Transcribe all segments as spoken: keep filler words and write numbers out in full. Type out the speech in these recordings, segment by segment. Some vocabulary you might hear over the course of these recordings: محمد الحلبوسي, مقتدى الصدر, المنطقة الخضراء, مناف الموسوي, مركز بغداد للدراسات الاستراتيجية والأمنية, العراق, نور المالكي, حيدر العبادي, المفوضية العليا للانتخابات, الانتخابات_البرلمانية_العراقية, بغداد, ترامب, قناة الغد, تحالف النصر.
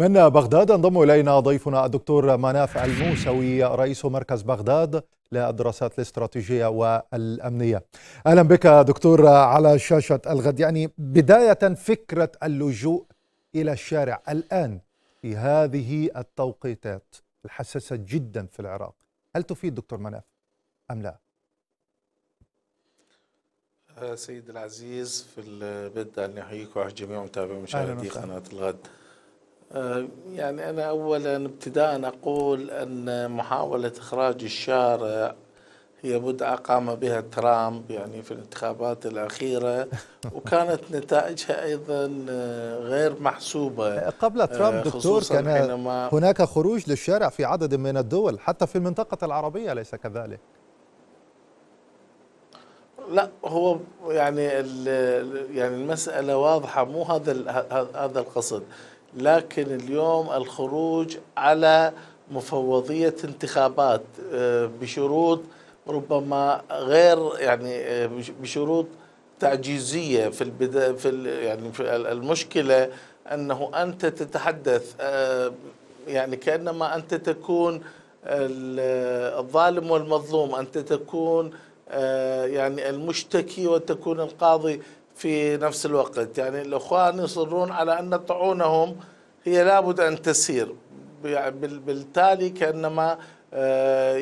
من بغداد انضم إلينا ضيفنا الدكتور مناف الموسوي، رئيس مركز بغداد للدراسات الاستراتيجية والأمنية. أهلا بك دكتور على شاشة الغد. يعني بداية، فكرة اللجوء إلى الشارع الآن في هذه التوقيتات الحساسة جدا في العراق، هل تفيد دكتور مناف أم لا؟ سيد العزيز، في البدء أن أحييك وأحيي جميع متابعي مشاهدي قناة الغد. يعني أنا أولا ابتداء أقول أن محاولة إخراج الشارع هي بدعة قام بها ترامب يعني في الانتخابات الأخيرة، وكانت نتائجها أيضا غير محسوبة. قبل ترامب دكتور كان هناك خروج للشارع في عدد من الدول، حتى في المنطقة العربية، أليس كذلك؟ لا، هو يعني يعني المسألة واضحة، مو هذا هذا القصد، لكن اليوم الخروج على مفوضية انتخابات بشروط ربما غير يعني بشروط تعجيزية في البداية. في يعني في المشكلة أنه أنت تتحدث يعني كأنما أنت تكون الظالم والمظلوم، أنت تكون يعني المشتكي وتكون القاضي في نفس الوقت. يعني الأخوان يصرون على أن طعونهم هي لابد أن تسير، بالتالي كأنما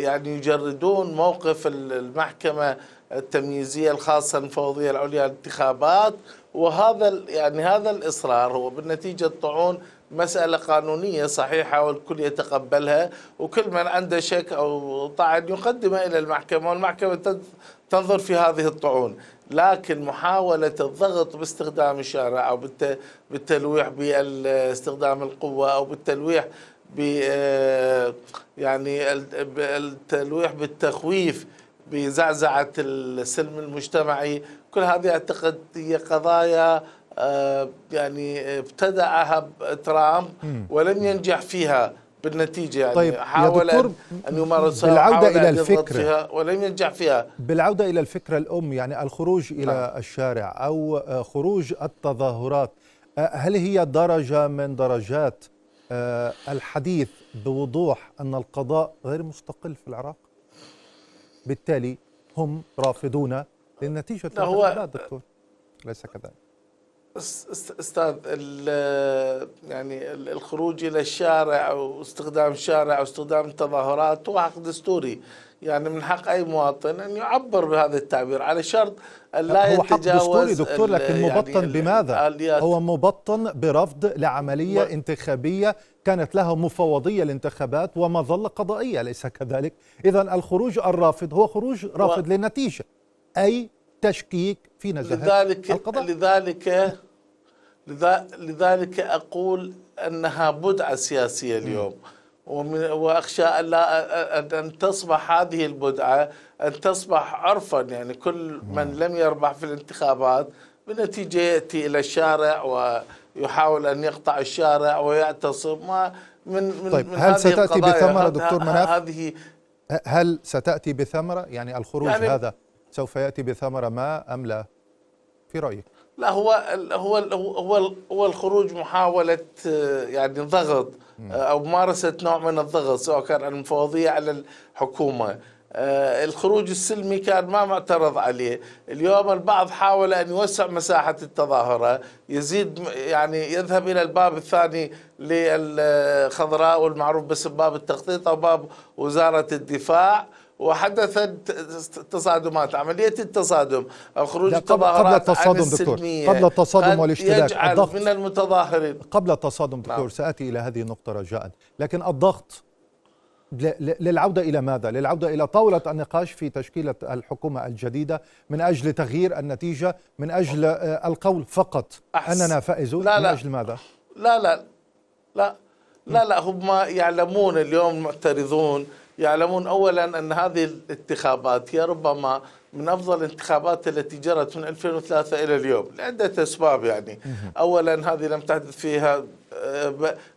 يعني يجردون موقف المحكمة التمييزية الخاصة المفوضية العليا للانتخابات. وهذا يعني هذا الإصرار هو بالنتيجة الطعون مسألة قانونية صحيحة والكل يتقبلها، وكل من عنده شك أو طعن يقدمه إلى المحكمة والمحكمة تنظر في هذه الطعون. لكن محاولة الضغط باستخدام الشارع أو بالتلويح باستخدام القوة أو بالتلويح ب يعني التلويح بالتخويف بزعزعة السلم المجتمعي، كل هذه أعتقد هي قضايا يعني ابتدعها ترامب ولم ينجح فيها بالنتيجة. يعني طيب حاول أن يمارسها، بالعودة إلى الفكرة ولم ينجح فيها. بالعودة إلى الفكرة الأم، يعني الخروج إلى ها. الشارع أو خروج التظاهرات، هل هي درجة من درجات الحديث بوضوح أن القضاء غير مستقل في العراق، بالتالي هم رافضون للنتيجة؟ لا، هو دكتور ليس كذلك استاذ. يعني الخروج الى الشارع او استخدام الشارع او استخدام التظاهرات هو حق دستوري، يعني من حق اي مواطن ان يعبر بهذا التعبير، على شرط ان لا يتجاوز. هو حق دستوري دكتور، لكن مبطن يعني بماذا؟ هو مبطن برفض لعمليه و... انتخابيه كانت لها مفوضيه الانتخابات ومظله قضائيه، ليس كذلك؟ اذا الخروج الرافض هو خروج رافض و... للنتيجه، اي تشكيك في نزاهة القضاء. لذلك لذلك أقول أنها بدعة سياسية اليوم، وأخشى أن تصبح هذه البدعة أن تصبح عرفا. يعني كل من لم يربح في الانتخابات بالنتيجة يأتي إلى الشارع ويحاول أن يقطع الشارع ويعتصم من من طيب من هل هذه ستأتي بثمرة دكتور مناف؟ هذه هل ستأتي بثمرة؟ يعني الخروج يعني هذا سوف يأتي بثمرة ما أم لا في رأيك؟ لا، هو هو هو هو الخروج محاولة يعني ضغط أو ممارسة نوع من الضغط، سواء كان على المفوضية على الحكومة. الخروج السلمي كان ما معترض عليه، اليوم البعض حاول أن يوسع مساحة التظاهرة، يزيد يعني يذهب إلى الباب الثاني للخضراء والمعروف باسم باب التخطيط أو باب وزارة الدفاع، وحدثت تصادمات. عملية التصادم أو خروج التظاهرات عن السلمية قبل التصادم والاشتباك الضغط من المتظاهرين قبل التصادم دكتور. نعم. سأتي إلى هذه النقطة رجاء، لكن الضغط للعودة إلى ماذا؟ للعودة إلى طاولة النقاش في تشكيلة الحكومة الجديدة من أجل تغيير النتيجة، من أجل القول فقط أحسن. أننا فائزون، من أجل ماذا؟ لا لا لا لا لا هم يعلمون اليوم المعترضون يعلمون أولا أن هذه الانتخابات هي ربما من أفضل الانتخابات التي جرت من ألفين وثلاثة إلى اليوم لعدة أسباب. يعني أولا هذه لم تحدث فيها،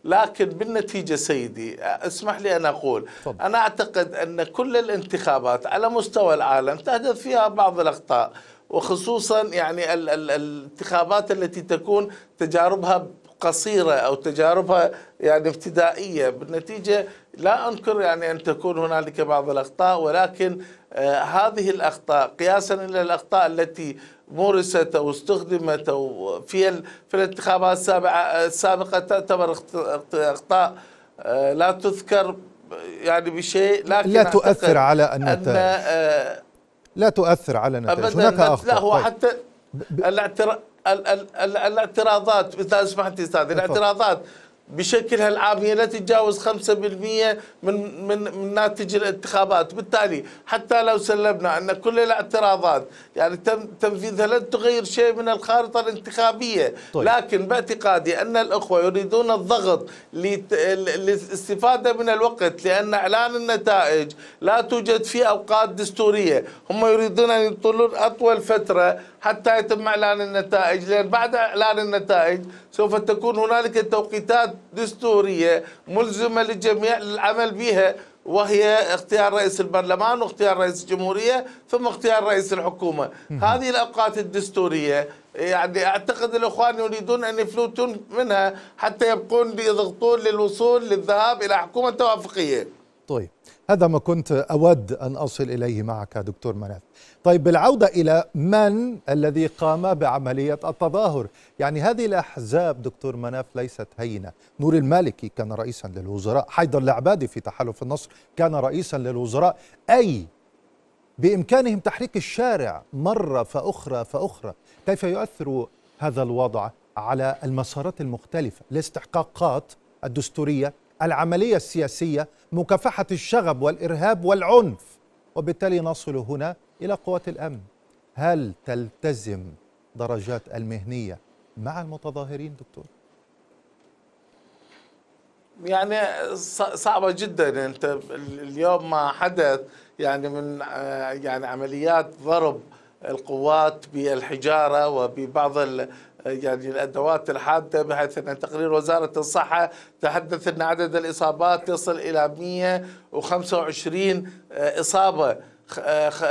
لكن بالنتيجة سيدي اسمح لي أن أقول طب. أنا أعتقد أن كل الانتخابات على مستوى العالم تحدث فيها بعض الأخطاء، وخصوصا يعني الانتخابات التي تكون تجاربها قصيرة أو تجاربها يعني ابتدائية، بالنتيجة لا أنكر يعني أن تكون هنالك بعض الأخطاء، ولكن آه هذه الأخطاء قياسا إلى الأخطاء التي مورست أو استخدمت أو في في الانتخابات السابقة تعتبر أخطاء آه لا تذكر يعني بشيء، لكن لا تؤثر على النتائج. آه لا تؤثر على النتائج. هناك أخطاء. لا هو طيب. حتى الاعتراض الاعتراضات اذا سمحت استاذ، الاعتراضات بشكلها العاميه لا تتجاوز خمسة بالمئة من من من ناتج الانتخابات، بالتالي حتى لو سلمنا ان كل الاعتراضات يعني تم تنفيذها لن تغير شيء من الخارطه الانتخابيه. طيب. لكن باعتقادي ان الاخوه يريدون الضغط للاستفاده من الوقت، لان اعلان النتائج لا توجد فيه اوقات دستوريه، هم يريدون ان يطولون اطول فتره حتى يتم اعلان النتائج، لان بعد اعلان النتائج سوف تكون هنالك توقيتات دستوريه ملزمه للجميع للعمل بها، وهي اختيار رئيس البرلمان واختيار رئيس الجمهوريه ثم اختيار رئيس الحكومه. هذه الاوقات الدستوريه يعني اعتقد الاخوان يريدون ان يفلتون منها حتى يبقون يضغطون للوصول للذهاب الى حكومه توافقيه. طيب هذا ما كنت اود ان اصل اليه معك دكتور مناف. طيب بالعودة إلى من الذي قام بعملية التظاهر، يعني هذه الأحزاب دكتور مناف ليست هينة، نور المالكي كان رئيسا للوزراء، حيدر العبادي في تحالف النصر كان رئيسا للوزراء، أي بإمكانهم تحريك الشارع مرة فأخرى فأخرى، كيف يؤثر هذا الوضع على المسارات المختلفة، الاستحقاقات الدستورية، العملية السياسية، مكافحة الشغب والإرهاب والعنف، وبالتالي نصل هنا إلى قوات الأمن. هل تلتزم درجات المهنية مع المتظاهرين دكتور؟ يعني صعبة جدا. أنت اليوم ما حدث يعني من يعني عمليات ضرب القوات بالحجارة وببعض يعني الأدوات الحادة، بحيث أن تقرير وزارة الصحة تحدث أن عدد الإصابات يصل إلى مئة وخمسة وعشرين إصابة،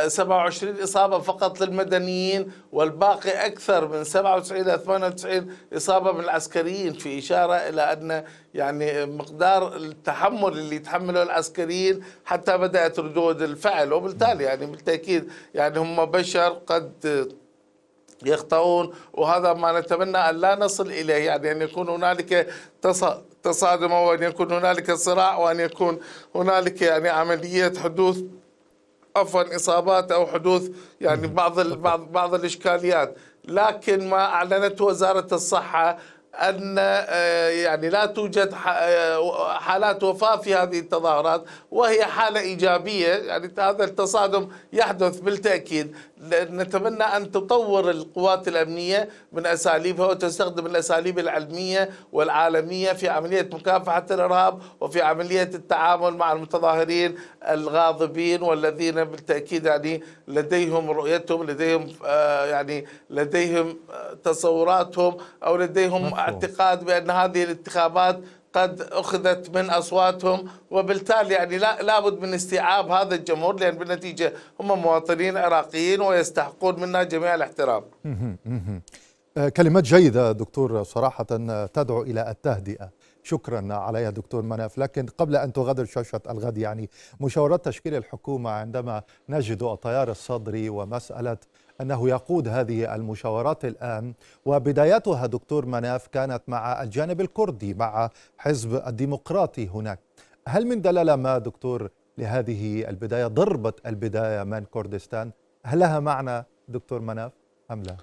سبعة وعشرين إصابة فقط للمدنيين والباقي أكثر من سبعة وتسعين إلى ثمانية وتسعين إصابة من العسكريين، في إشارة إلى أن يعني مقدار التحمل اللي يتحمله العسكريين حتى بدأت ردود الفعل، وبالتالي يعني بالتأكيد يعني هم بشر قد يخطئون، وهذا ما نتمنى أن لا نصل إليه، يعني أن يكون هنالك تصادم وأن يكون هنالك صراع وأن يكون هنالك يعني عملية حدوث عفوا اصابات او حدوث يعني بعض بعض بعض الاشكاليات. لكن ما اعلنته وزاره الصحه ان يعني لا توجد حالات وفاه في هذه التظاهرات، وهي حاله ايجابيه، يعني هذا التصادم يحدث بالتاكيد. نتمنى ان تطور القوات الامنيه من اساليبها وتستخدم الاساليب العلميه والعالميه في عمليه مكافحه الارهاب وفي عمليه التعامل مع المتظاهرين الغاضبين، والذين بالتاكيد يعني لديهم رؤيتهم، لديهم يعني لديهم تصوراتهم او لديهم اعتقاد بان هذه الانتخابات قد أخذت من أصواتهم، وبالتالي يعني لا لابد من استيعاب هذا الجمهور، لأن بالنتيجة هم مواطنين عراقيين ويستحقون منا جميع الاحترام. كلمات جيدة دكتور، صراحة تدعو إلى التهدئة، شكرا عليها دكتور مناف. لكن قبل أن تغادر شاشة الغد، يعني مشاورات تشكيل الحكومة عندما نجد التيار الصدري ومسألة أنه يقود هذه المشاورات الآن، وبدايتها دكتور مناف كانت مع الجانب الكردي مع حزب الديمقراطي هناك، هل من دلالة ما دكتور لهذه البداية، ضربة البداية من كردستان، هل لها معنى دكتور مناف أم لا؟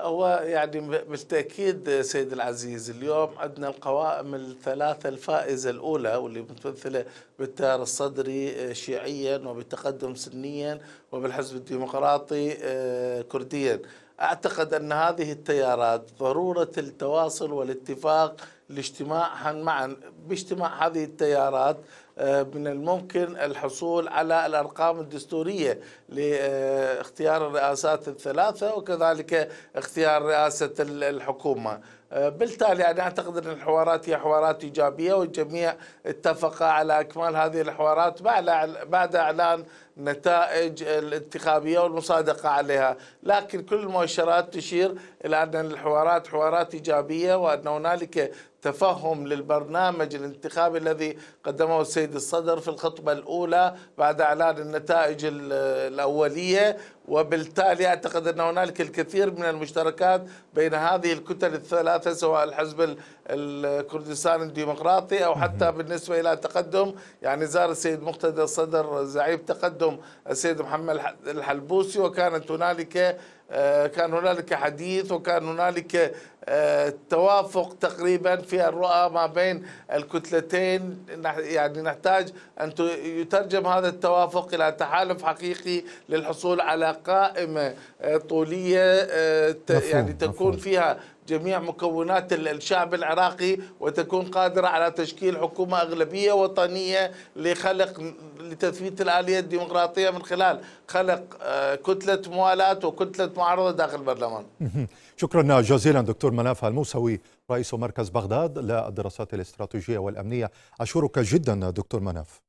هو يعني بالتأكيد سيد العزيز اليوم عندنا القوائم الثلاثة الفائزة الأولى، واللي متمثلة بالتيار الصدري شيعيا وبالتقدم سنيا وبالحزب الديمقراطي كرديا. أعتقد أن هذه التيارات ضرورة التواصل والاتفاق لاجتماعها معا، باجتماع هذه التيارات من الممكن الحصول على الأرقام الدستورية لاختيار الرئاسات الثلاثة وكذلك اختيار رئاسة الحكومة. بالتالي أنا أعتقد أن الحوارات هي حوارات إيجابية، والجميع اتفق على إكمال هذه الحوارات بعد إعلان النتائج الانتخابية والمصادقة عليها، لكن كل المؤشرات تشير إلى أن الحوارات حوارات إيجابية، وأن هنالك تفهم للبرنامج الانتخابي الذي قدمه السيد الصدر في الخطبة الأولى بعد إعلان النتائج الأولية، وبالتالي أعتقد أن هنالك الكثير من المشتركات بين هذه الكتل الثلاثة، سواء الحزب الكردستان الديمقراطي أو حتى بالنسبة إلى تقدم، يعني زار السيد مقتدى الصدر زعيم تقدم السيد محمد الحلبوسي، وكانت هنالك كان هنالك حديث، وكان هنالك توافق تقريبا في الرؤى ما بين الكتلتين. يعني نحتاج أن يترجم هذا التوافق إلى تحالف حقيقي للحصول على قائمة طولية يعني تكون فيها جميع مكونات الشعب العراقي، وتكون قادرة على تشكيل حكومة أغلبية وطنية لخلق لتثبيت الآلية الديمقراطية من خلال خلق كتلة موالاة وكتلة معارضة داخل البرلمان. شكرا جزيلا دكتور مناف الموسوي، رئيس مركز بغداد للدراسات الاستراتيجية والأمنية. أشكرك جدا دكتور مناف.